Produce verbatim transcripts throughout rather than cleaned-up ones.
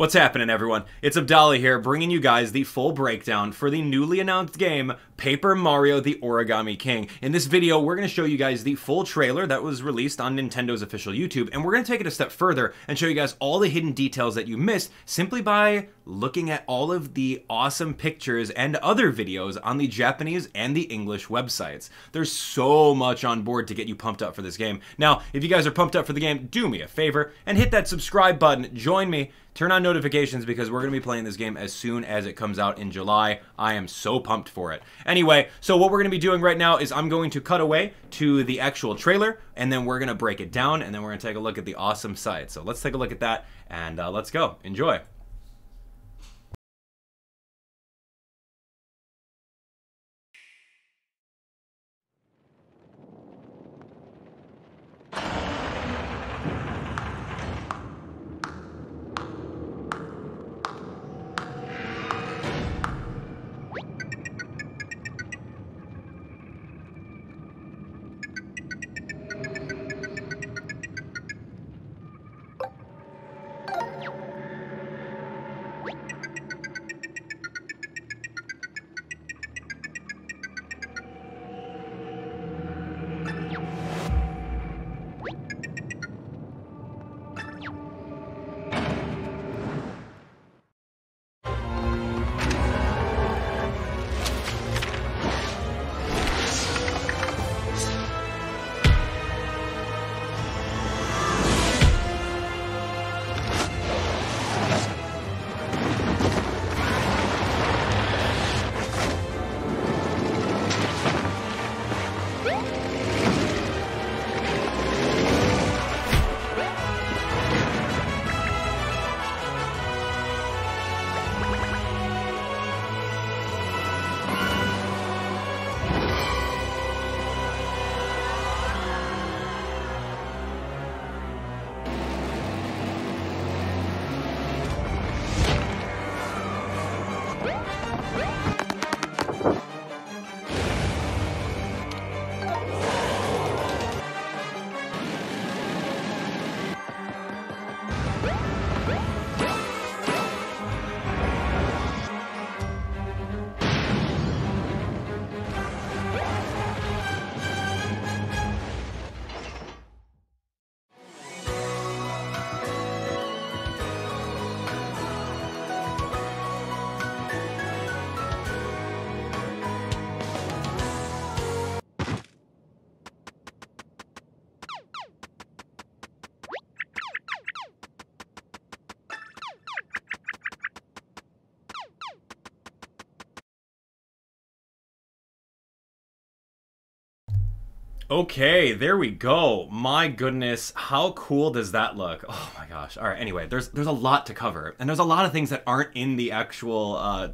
What's happening, everyone? It's Abdallah here, bringing you guys the full breakdown for the newly announced game, Paper Mario the Origami King. In this video, we're going to show you guys the full trailer that was released on Nintendo's official YouTube, and we're going to take it a step further and show you guys all the hidden details that you missed simply by looking at all of the awesome pictures and other videos on the Japanese and the English websites. There's so much on board to get you pumped up for this game. Now, if you guys are pumped up for the game, do me a favor and hit that subscribe button, join me, turn on notifications because we're going to be playing this game as soon as it comes out in July. I am so pumped for it. Anyway, so what we're going to be doing right now is I'm going to cut away to the actual trailer, and then we're going to break it down, and then we're going to take a look at the awesome site. So let's take a look at that, and uh, let's go. Enjoy. Okay, there we go. My goodness, how cool does that look? Oh my gosh. All right, anyway, there's there's a lot to cover, and there's a lot of things that aren't in the actual uh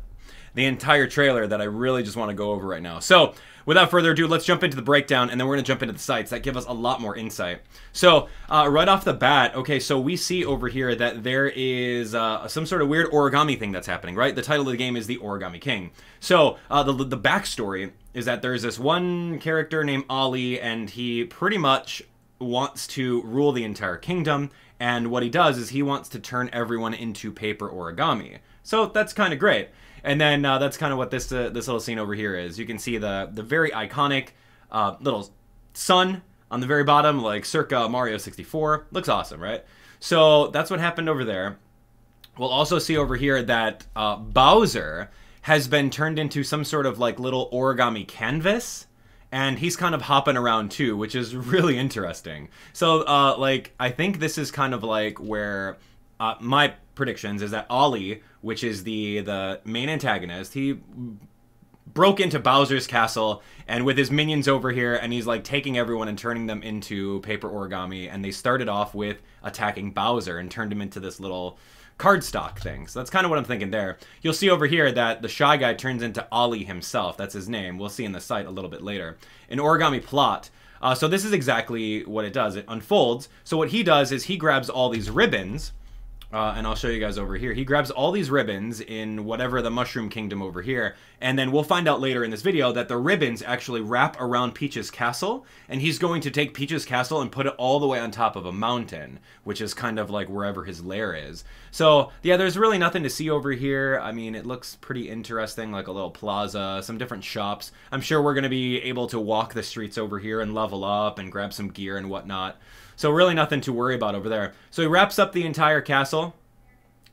the entire trailer that I really just want to go over right now. So without further ado, let's jump into the breakdown, and then we're gonna jump into the sites that give us a lot more insight. So uh, right off the bat, okay, so we see over here that there is uh, some sort of weird origami thing that's happening, right? The title of the game is The Origami King. So uh, the, the backstory is that there's this one character named Olly, and he pretty much wants to rule the entire kingdom, and what he does is he wants to turn everyone into paper origami. So that's kind of great. And then uh, that's kind of what this uh, this little scene over here is. You can see the the very iconic uh, little sun on the very bottom, like circa Mario sixty-four. Looks awesome, right? So that's what happened over there. We'll also see over here that uh, Bowser has been turned into some sort of like little origami canvas, and he's kind of hopping around too, which is really interesting. So uh, like I think this is kind of like where uh, my predictions is that Olly, which is the the main antagonist, he broke into Bowser's castle and with his minions over here, and he's like taking everyone and turning them into paper origami, and they started off with attacking Bowser and turned him into this little cardstock thing. So that's kind of what I'm thinking there. You'll see over here that the shy guy turns into Olly himself. That's his name. We'll see in the site a little bit later. An origami plot. Uh, so this is exactly what it does. It unfolds. So what he does is he grabs all these ribbons Uh, and I'll show you guys over here. He grabs all these ribbons in whatever the Mushroom Kingdom over here. And then we'll find out later in this video that the ribbons actually wrap around Peach's castle. And he's going to take Peach's castle and put it all the way on top of a mountain, which is kind of like wherever his lair is. So, yeah, there's really nothing to see over here. I mean, it looks pretty interesting, like a little plaza, some different shops. I'm sure we're going to be able to walk the streets over here and level up and grab some gear and whatnot. So really nothing to worry about over there. So he wraps up the entire castle,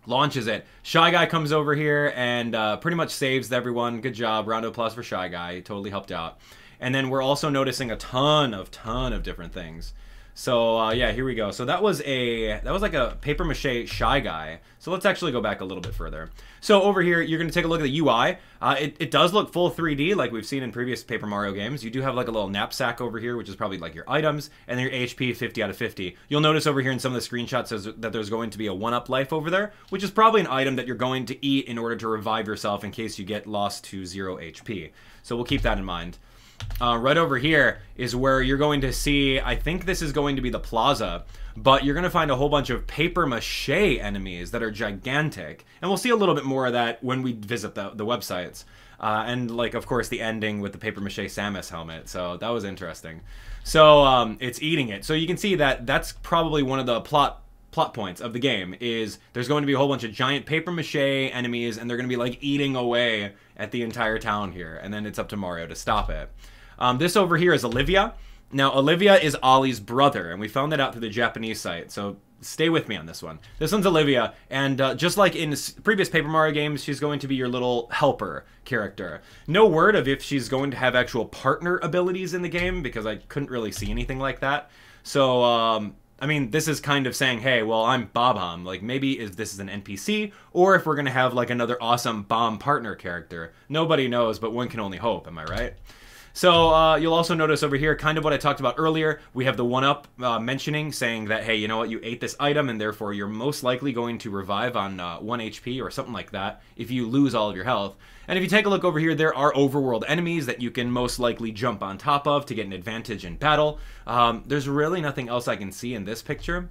launches it. Shy Guy comes over here and uh, pretty much saves everyone. Good job. Round of applause for Shy Guy. He totally helped out. And then we're also noticing a ton of, ton of different things. So uh, yeah, here we go. So that was a, that was like a paper mache Shy Guy. So let's actually go back a little bit further. So over here, you're going to take a look at the U I. Uh, it, it does look full three D like we've seen in previous Paper Mario games. You do have like a little knapsack over here, which is probably like your items, and then your H P fifty out of fifty. You'll notice over here in some of the screenshots that there's going to be a one-up life over there, which is probably an item that you're going to eat in order to revive yourself in case you get lost to zero H P. So we'll keep that in mind. Uh, right over here is where you're going to see, I think this is going to be the plaza, but you're going to find a whole bunch of paper mache enemies that are gigantic. And we'll see a little bit more of that when we visit the, the websites. Uh, and like, of course, the ending with the paper mache Samus helmet. So that was interesting. So um, it's eating it. So you can see that that's probably one of the plot plot points of the game is there's going to be a whole bunch of giant paper mache enemies, and they're going to be like eating away at the entire town here. And then it's up to Mario to stop it. Um, this over here is Olivia. Now, Olivia is Ollie's brother, and we found that out through the Japanese site, so stay with me on this one. This one's Olivia, and uh, just like in previous Paper Mario games, she's going to be your little helper character. No word of if she's going to have actual partner abilities in the game, because I couldn't really see anything like that. So, um... I mean, this is kind of saying, hey, well, I'm Bob-omb. Like, maybe if this is an N P C, or if we're going to have, like, another awesome bomb partner character. Nobody knows, but one can only hope, am I right? So, uh, you'll also notice over here, kind of what I talked about earlier, we have the one-up uh, mentioning, saying that, hey, you know what, you ate this item, and therefore you're most likely going to revive on uh, one H P or something like that if you lose all of your health. And if you take a look over here, there are overworld enemies that you can most likely jump on top of to get an advantage in battle. Um, there's really nothing else I can see in this picture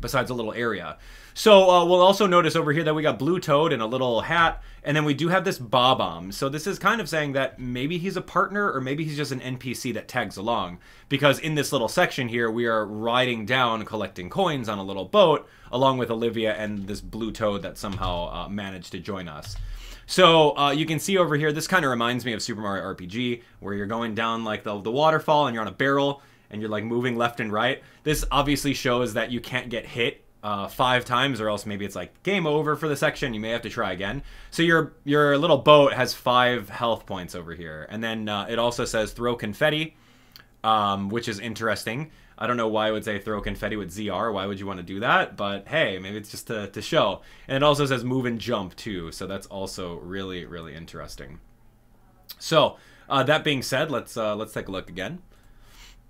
besides a little area. So uh, we'll also notice over here that we got Blue Toad in a little hat, and then we do have this Bob-omb. So this is kind of saying that maybe he's a partner, or maybe he's just an N P C that tags along, because in this little section here, we are riding down collecting coins on a little boat, along with Olivia and this Blue Toad that somehow uh, managed to join us. So uh, you can see over here, this kind of reminds me of Super Mario R P G, where you're going down like the, the waterfall, and you're on a barrel, and you're like moving left and right. This obviously shows that you can't get hit uh, five times, or else maybe it's like game over for the section. You may have to try again. So your your little boat has five health points over here. And then uh, it also says throw confetti, um, which is interesting. I don't know why I would say throw confetti with Z R. Why would you want to do that? But hey, maybe it's just to, to show. And it also says move and jump too. So that's also really, really interesting. So uh, that being said, let's uh, let's take a look again.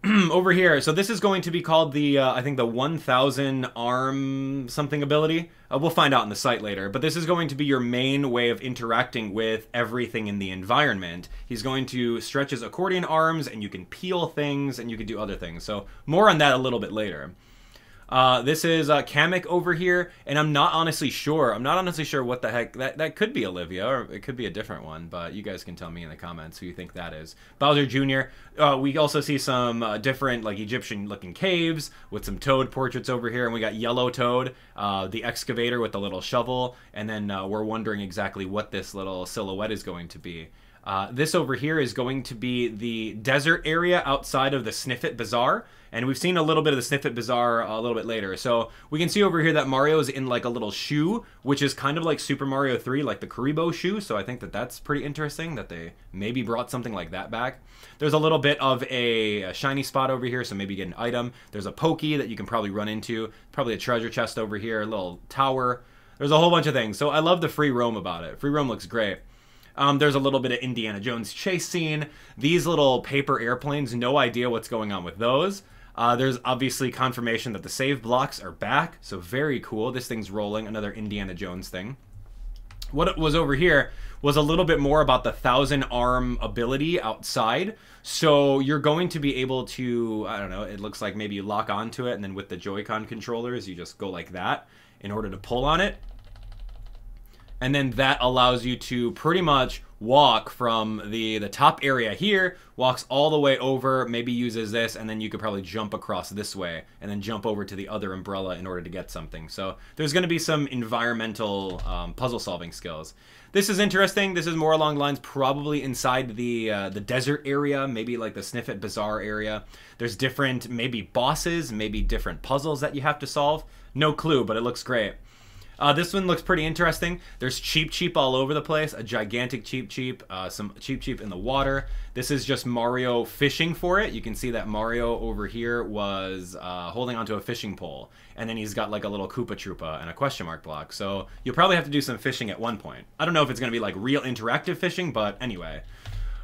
Over here, so this is going to be called the, uh, I think the one thousand arm something ability. Uh, we'll find out on the site later, but this is going to be your main way of interacting with everything in the environment. He's going to stretch his accordion arms, and you can peel things, and you can do other things. So more on that a little bit later. Uh, this is uh, Kamek over here, and I'm not honestly sure. I'm not honestly sure what the heck. That, that could be Olivia, or it could be a different one, but you guys can tell me in the comments who you think that is. Bowser Junior Uh, we also see some uh, different like Egyptian-looking caves with some Toad portraits over here, and we got Yellow Toad, uh, the excavator with the little shovel, and then uh, we're wondering exactly what this little silhouette is going to be. Uh, this over here is going to be the desert area outside of the Snifit Bazaar. And we've seen a little bit of the Snifit Bazaar a little bit later. So we can see over here that Mario is in like a little shoe, which is kind of like Super Mario three, like the Kuribo shoe. So I think that that's pretty interesting that they maybe brought something like that back. There's a little bit of a, a shiny spot over here, so maybe you get an item. There's a Pokey that you can probably run into. Probably a treasure chest over here, a little tower. There's a whole bunch of things. So I love the free roam about it. Free roam looks great. Um, there's a little bit of Indiana Jones chase scene. These little paper airplanes, no idea what's going on with those. Uh, there's obviously confirmation that the save blocks are back, so very cool. This thing's rolling, another Indiana Jones thing. What was over here was a little bit more about the thousand arm ability outside. So you're going to be able to, I don't know, it looks like maybe you lock onto it, and then with the Joy-Con controllers, you just go like that. in order to pull on it. And then that allows you to pretty much walk from the, the top area here, walks all the way over, maybe uses this, and then you could probably jump across this way and then jump over to the other umbrella in order to get something. So there's going to be some environmental um, puzzle solving skills. This is interesting. This is more along the lines probably inside the uh, the desert area, maybe like the Snifit Bazaar area. There's different maybe bosses, maybe different puzzles that you have to solve. No clue, but it looks great. Uh, this one looks pretty interesting. There's Cheep Cheep all over the place, a gigantic Cheep Cheep, uh, some Cheep Cheep in the water. This is just Mario fishing for it. You can see that Mario over here was uh, holding onto a fishing pole, and then he's got like a little Koopa Troopa and a question mark block. So you'll probably have to do some fishing at one point. I don't know if it's going to be like real interactive fishing, but anyway.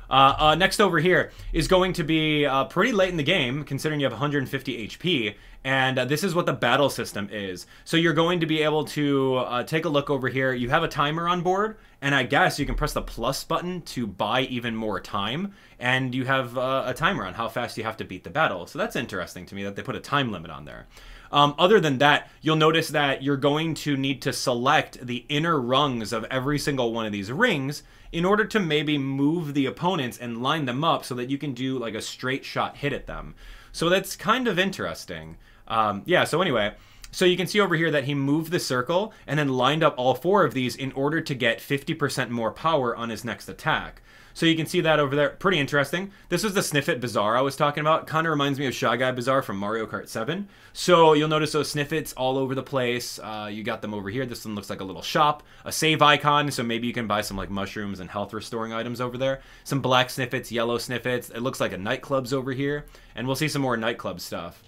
Uh, uh, next over here is going to be uh, pretty late in the game, considering you have one hundred fifty H P, and uh, this is what the battle system is. So you're going to be able to uh, take a look over here. You have a timer on board, and I guess you can press the plus button to buy even more time, and you have uh, a timer on how fast you have to beat the battle. So that's interesting to me that they put a time limit on there. Um, other than that, you'll notice that you're going to need to select the inner rungs of every single one of these rings in order to maybe move the opponents and line them up so that you can do like a straight shot hit at them. So that's kind of interesting. Um, yeah, so anyway, so you can see over here that he moved the circle and then lined up all four of these in order to get fifty percent more power on his next attack. So you can see that over there. Pretty interesting. This was the Snifit Bazaar I was talking about. Kind of reminds me of Shy Guy Bazaar from Mario Kart seven. So you'll notice those Snifits all over the place. Uh, you got them over here. This one looks like a little shop. A save icon, so maybe you can buy some like mushrooms and health restoring items over there. Some black Snifits, yellow Snifits. It looks like a nightclub's over here. And we'll see some more nightclub stuff.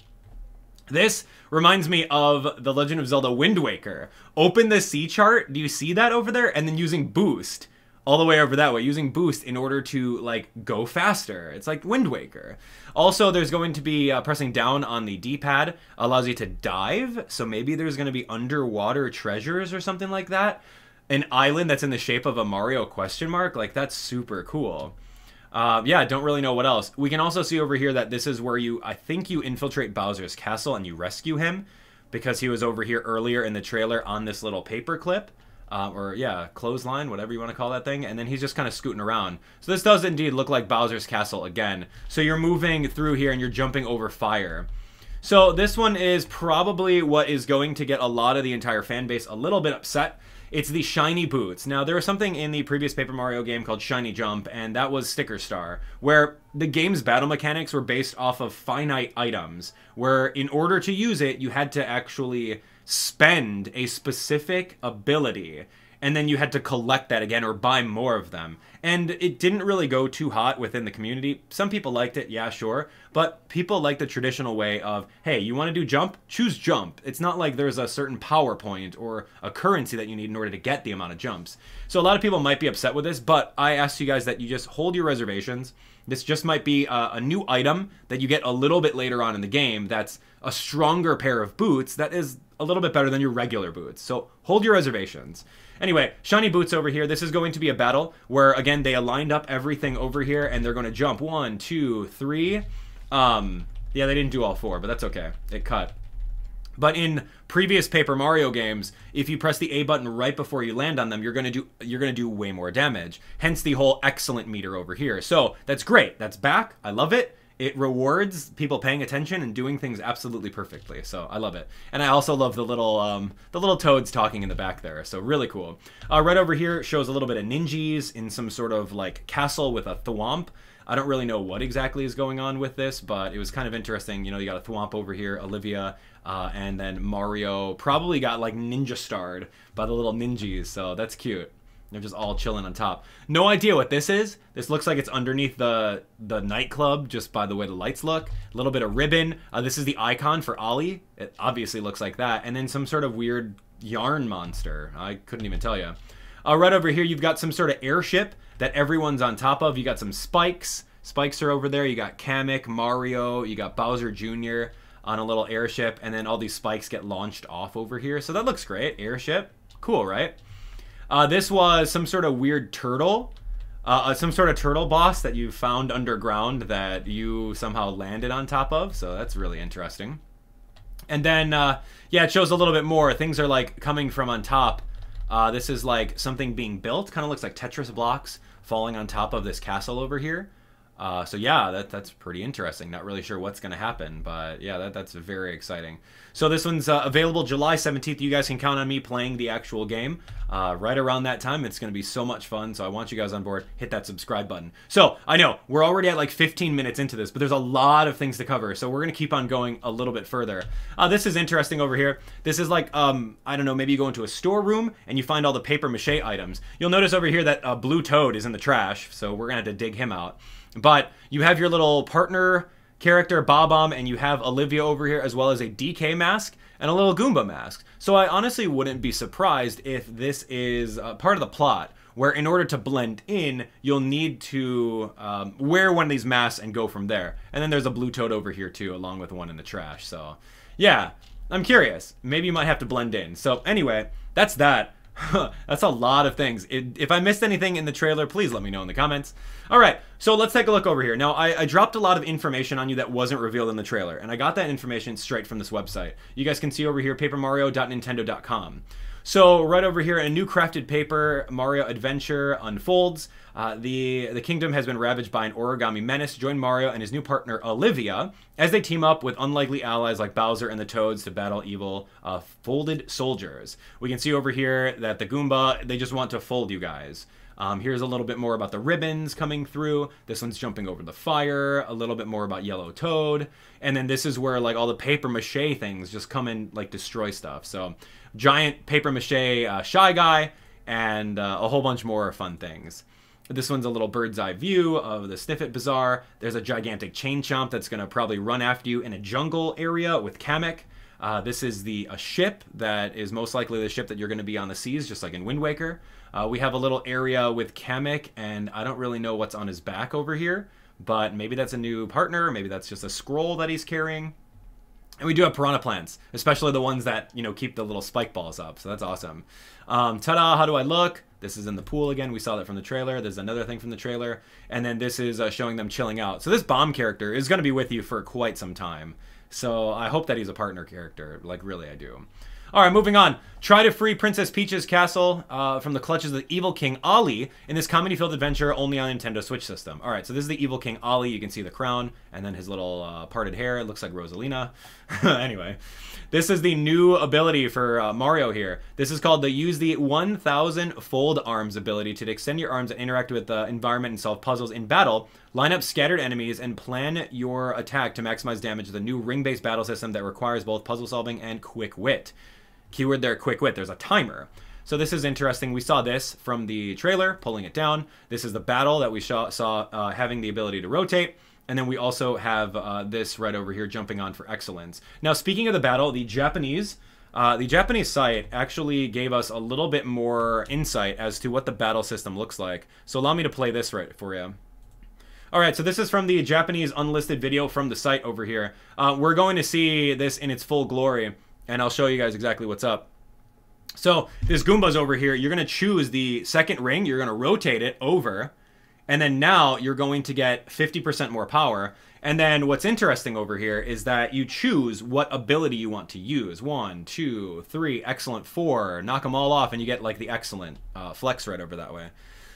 This reminds me of The Legend of Zelda: Wind Waker. Open the C chart. Do you see that over there? And then using boost. All the way over that way, using boost in order to like go faster. It's like Wind Waker. Also, there's going to be uh, pressing down on the D-pad allows you to dive. So maybe there's going to be underwater treasures or something like that. An island that's in the shape of a Mario question mark. Like that's super cool. Uh, yeah, don't really know what else. We can also see over here that this is where you, I think you infiltrate Bowser's castle and you rescue him because he was over here earlier in the trailer on this little paper clip. Uh, or yeah, clothesline, whatever you want to call that thing. And then he's just kind of scooting around. So this does indeed look like Bowser's castle again. So you're moving through here and you're jumping over fire. So this one is probably what is going to get a lot of the entire fan base a little bit upset. It's the shiny boots. Now, there was something in the previous Paper Mario game called Shiny Jump, and that was Sticker Star, where the game's battle mechanics were based off of finite items, where in order to use it, you had to actually spend a specific ability, and then you had to collect that again or buy more of them. And it didn't really go too hot within the community. Some people liked it, yeah, sure. But people like the traditional way of, hey, you want to do jump? Choose jump. It's not like there's a certain PowerPoint or a currency that you need in order to get the amount of jumps. So a lot of people might be upset with this, but I asked you guys that you just hold your reservations. This just might be a, a new item that you get a little bit later on in the game that's a stronger pair of boots that is a little bit better than your regular boots. So hold your reservations. Anyway, shiny boots over here. This is going to be a battle where, again, they aligned up everything over here, and they're going to jump. One, two, three. Um, yeah, they didn't do all four, but that's okay. It cut. But in previous Paper Mario games, if you press the A button right before you land on them, you're gonna do you're gonna do way more damage. Hence the whole excellent meter over here. So that's great. That's back. I love it. It rewards people paying attention and doing things absolutely perfectly. So I love it. And I also love the little um, the little toads talking in the back there. So really cool. Uh, right over here shows a little bit of ninjas in some sort of like castle with a thwomp. I don't really know what exactly is going on with this, but it was kind of interesting. You know, you got a thwomp over here, Olivia, uh, and then Mario probably got like ninja starred by the little ninjas. So that's cute. They're just all chilling on top. No idea what this is. This looks like it's underneath the the nightclub, just by the way the lights look. A little bit of ribbon. Uh, this is the icon for Olly. It obviously looks like that. And then some sort of weird yarn monster. I couldn't even tell you. Uh, right over here, you've got some sort of airship that everyone's on top of. You got some spikes. Spikes are over there. You got Kamek, Mario. You got Bowser Junior on a little airship. And then all these spikes get launched off over here. So that looks great. Airship. Cool, right? Uh, this was some sort of weird turtle, uh, some sort of turtle boss that you found underground that you somehow landed on top of. So that's really interesting. And then, uh, yeah, it shows a little bit more. Things are, like, coming from on top. Uh, this is, like, something being built. Kind of looks like Tetris blocks falling on top of this castle over here. Uh, so, yeah, that, that's pretty interesting. Not really sure what's going to happen, but, yeah, that, that's very exciting. So this one's uh, available July seventeenth. You guys can count on me playing the actual game uh, right around that time. It's going to be so much fun, so I want you guys on board. Hit that subscribe button. So, I know, we're already at like fifteen minutes into this, but there's a lot of things to cover, so we're going to keep on going a little bit further. Uh, this is interesting over here. This is like, um, I don't know, maybe you go into a storeroom and you find all the papier-mâché items. You'll notice over here that uh, Blue Toad is in the trash, so we're going to have to dig him out. But you have your little partner character, Bob-omb, and you have Olivia over here, as well as a D K mask and a little Goomba mask. So I honestly wouldn't be surprised if this is uh, part of the plot, where in order to blend in, you'll need to um, wear one of these masks and go from there. And then there's a Blue Toad over here, too, along with one in the trash. So, yeah, I'm curious. Maybe you might have to blend in. So, anyway, that's that. That's a lot of things. It, if I missed anything in the trailer, please let me know in the comments. All right, so let's take a look over here. Now, I, I dropped a lot of information on you that wasn't revealed in the trailer, and I got that information straight from this website. You guys can see over here, paper mario dot nintendo dot com. So right over here, a new crafted Paper Mario adventure unfolds. Uh, the, the kingdom has been ravaged by an origami menace. Join Mario and his new partner, Olivia, as they team up with unlikely allies like Bowser and the Toads to battle evil uh, Folded Soldiers. We can see over here that the Goomba, they just want to fold you guys. Um, here's a little bit more about the ribbons coming through. This one's jumping over the fire. A little bit more about Yellow Toad. And then this is where like all the paper mache things just come and like destroy stuff. So giant paper mache uh, Shy Guy and uh, a whole bunch more fun things. This one's a little bird's eye view of the Snifit Bazaar. There's a gigantic chain chomp that's going to probably run after you in a jungle area with Kamek. Uh, this is the a ship that is most likely the ship that you're going to be on the seas, just like in Wind Waker. Uh, we have a little area with Kamek, and I don't really know what's on his back over here, but maybe that's a new partner. Maybe that's just a scroll that he's carrying. And we do have piranha plants, especially the ones that, you know, keep the little spike balls up. So that's awesome. Um, ta-da, how do I look? This is in the pool again. We saw that from the trailer. There's another thing from the trailer. And then this is uh, showing them chilling out. So this bomb character is going to be with you for quite some time. So I hope that he's a partner character. Like, really, I do. All right, moving on. Try to free Princess Peach's castle uh, from the clutches of the evil king Olly in this comedy-filled adventure only on Nintendo Switch system. All right, so this is the evil king Olly. You can see the crown and then his little uh, parted hair. It looks like Rosalina. Anyway, this is the new ability for uh, Mario here. This is called the use the one thousand-Fold Arms ability to extend your arms and interact with the environment and solve puzzles in battle. Line up scattered enemies and plan your attack to maximize damage with a new ring-based battle system that requires both puzzle solving and quick wit. Keyword there, quick wit. There's a timer. So this is interesting. We saw this from the trailer, pulling it down. This is the battle that we saw, saw uh, having the ability to rotate. And then we also have uh, this right over here, jumping on for excellence. Now, speaking of the battle, the Japanese, uh, the Japanese site actually gave us a little bit more insight as to what the battle system looks like. So allow me to play this right for you. All right, so this is from the Japanese unlisted video from the site over here. Uh, we're going to see this in its full glory, and I'll show you guys exactly what's up. So this Goomba's over here. You're going to choose the second ring. You're going to rotate it over. And then now you're going to get fifty percent more power. And then what's interesting over here is that you choose what ability you want to use. One, two, three, excellent, four. Knock them all off, and you get like the excellent uh, flex right over that way.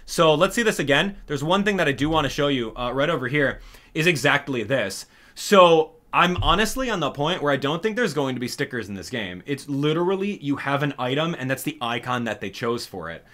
So let's see this again. There's one thing that I do want to show you uh, right over here is exactly this. So I'm honestly on the point where I don't think there's going to be stickers in this game. It's literally you have an item, and that's the icon that they chose for it.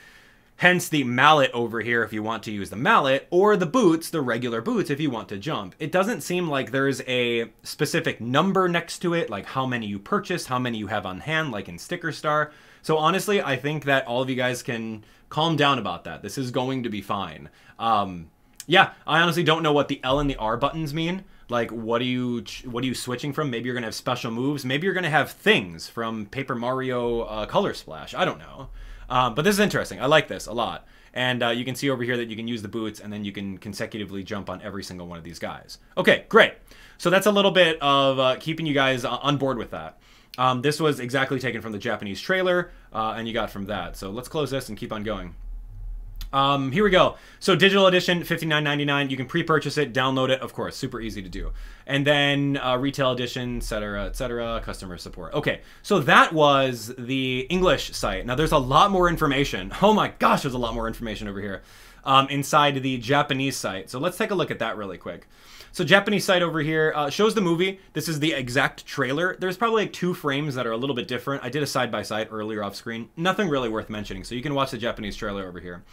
Hence the mallet over here if you want to use the mallet, or the boots, the regular boots, if you want to jump. It doesn't seem like there's a specific number next to it, like how many you purchased, how many you have on hand, like in Sticker Star. So honestly, I think that all of you guys can calm down about that. This is going to be fine. Um, yeah, I honestly don't know what the L and the R buttons mean. Like, what are you what are you switching from? Maybe you're going to have special moves. Maybe you're going to have things from Paper Mario uh, Color Splash. I don't know. Um, but this is interesting. I like this a lot. And uh, you can see over here that you can use the boots, and then you can consecutively jump on every single one of these guys. Okay, great. So that's a little bit of uh, keeping you guys on board with that. Um, this was exactly taken from the Japanese trailer, uh, and you got from that. So let's close this and keep on going. Um, here we go. So digital edition, fifty-nine ninety-nine. You can pre-purchase it, download it, of course, super easy to do. And then uh, retail edition, et cetera, et cetera, customer support. Okay, so that was the English site. Now there's a lot more information. Oh my gosh, there's a lot more information over here um, inside the Japanese site. So let's take a look at that really quick. So Japanese site over here uh, shows the movie. This is the exact trailer. There's probably like two frames that are a little bit different. I did a side-by-side earlier off screen. Nothing really worth mentioning. So you can watch the Japanese trailer over here.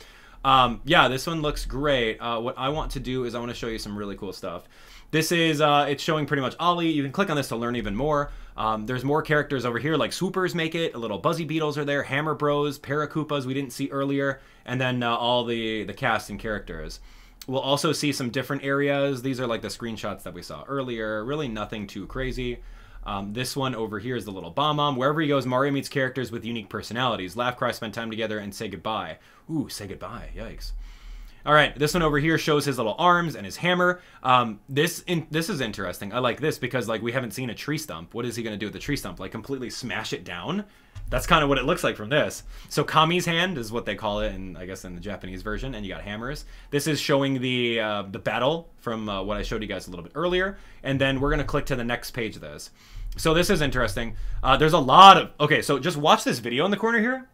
Um, yeah, this one looks great. Uh, what I want to do is I want to show you some really cool stuff. This is, uh, it's showing pretty much Ollie. You can click on this to learn even more. Um, there's more characters over here, like Swoopers make it, little Buzzy Beetles are there, Hammer Bros, Paracoopas we didn't see earlier, and then uh, all the, the cast and characters. We'll also see some different areas. These are like the screenshots that we saw earlier. Really nothing too crazy. Um, this one over here is the little Bomb-Omb. Wherever he goes, Mario meets characters with unique personalities. Laugh, cry, spend time together, and say goodbye. Ooh, say goodbye. Yikes. All right, this one over here shows his little arms and his hammer. Um, this in, this is interesting. I like this because like we haven't seen a tree stump. What is he going to do with the tree stump? Like completely smash it down? That's kind of what it looks like from this. So Kami's hand is what they call it, in, I guess in the Japanese version, and you got hammers. This is showing the uh, the battle from uh, what I showed you guys a little bit earlier. And then we're going to click to the next page of this. So this is interesting. Uh, there's a lot of... Okay, so just watch this video in the corner here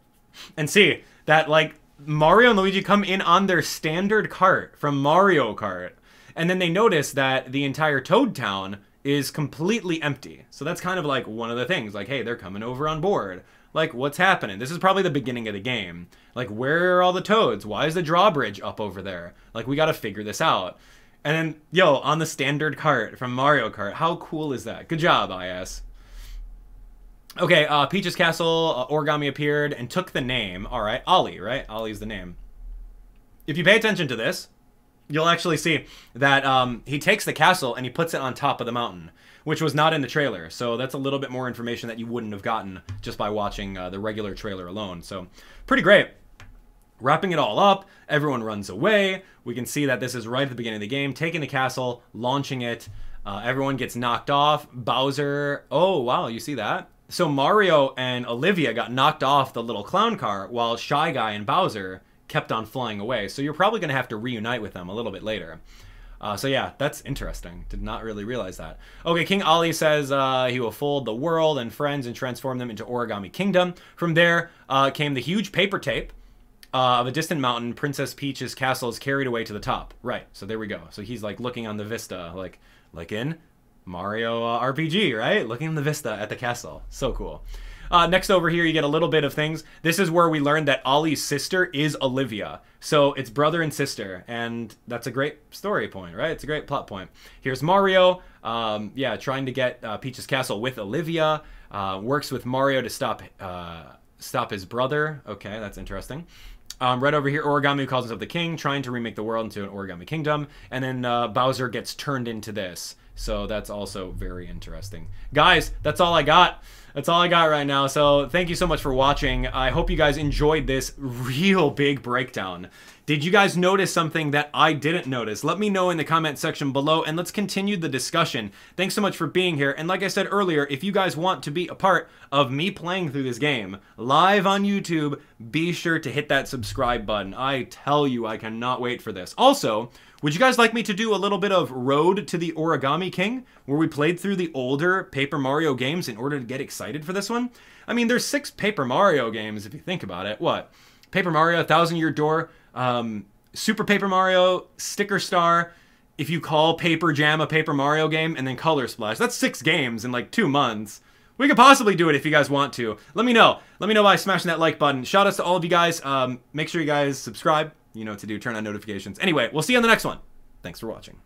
and see that like Mario and Luigi come in on their standard cart from Mario Kart. And then they notice that the entire Toad Town is completely empty. So that's kind of like one of the things. Like, hey, they're coming over on board. Like, what's happening? This is probably the beginning of the game. Like, where are all the toads? Why is the drawbridge up over there? Like, we got to figure this out. And then, yo, on the standard cart from Mario Kart. How cool is that? Good job, I S. Okay, uh, Peach's Castle, uh, Origami appeared and took the name. All right, Ollie, right? Ollie's the name. If you pay attention to this, you'll actually see that um, he takes the castle and he puts it on top of the mountain, which was not in the trailer. So that's a little bit more information that you wouldn't have gotten just by watching uh, the regular trailer alone. So pretty great. Wrapping it all up, everyone runs away. We can see that this is right at the beginning of the game, taking the castle, launching it. Uh, everyone gets knocked off. Bowser, oh wow, you see that? So Mario and Olivia got knocked off the little clown car while Shy Guy and Bowser kept on flying away. So you're probably going to have to reunite with them a little bit later. Uh, so yeah, that's interesting. Did not really realize that. Okay, King Ollie says uh, he will fold the world and friends and transform them into Origami Kingdom. From there uh, came the huge paper tape uh, of a distant mountain. Princess Peach's castle is carried away to the top. Right, so there we go. So he's like looking on the vista, like, like in Mario uh, R P G, right? Looking in the vista at the castle. So cool. Uh, next over here, you get a little bit of things. This is where we learned that Ollie's sister is Olivia. So it's brother and sister, and that's a great story point, right? It's a great plot point. Here's Mario, um, yeah, trying to get uh, Peach's Castle with Olivia. Uh, works with Mario to stop uh, stop his brother. Okay, that's interesting. Um, right over here, Origami calls himself the king, trying to remake the world into an Origami Kingdom. And then uh, Bowser gets turned into this. So that's also very interesting. Guys, that's all I got. That's all I got right now. So thank you so much for watching. I hope you guys enjoyed this real big breakdown. Did you guys notice something that I didn't notice? Let me know in the comment section below and let's continue the discussion. Thanks so much for being here. And like I said earlier, if you guys want to be a part of me playing through this game live on YouTube, be sure to hit that subscribe button. I tell you, I cannot wait for this. Also, would you guys like me to do a little bit of Road to the Origami King, where we played through the older Paper Mario games in order to get excited for this one? I mean, there's six Paper Mario games, if you think about it. What? Paper Mario, Thousand Year Door, um, Super Paper Mario, Sticker Star, if you call Paper Jam a Paper Mario game, and then Color Splash. That's six games in like two months. We could possibly do it if you guys want to. Let me know. Let me know by smashing that like button. Shout outs to all of you guys. Um, make sure you guys subscribe. You know what to do. Turn on notifications. Anyway, we'll see you on the next one. Thanks for watching.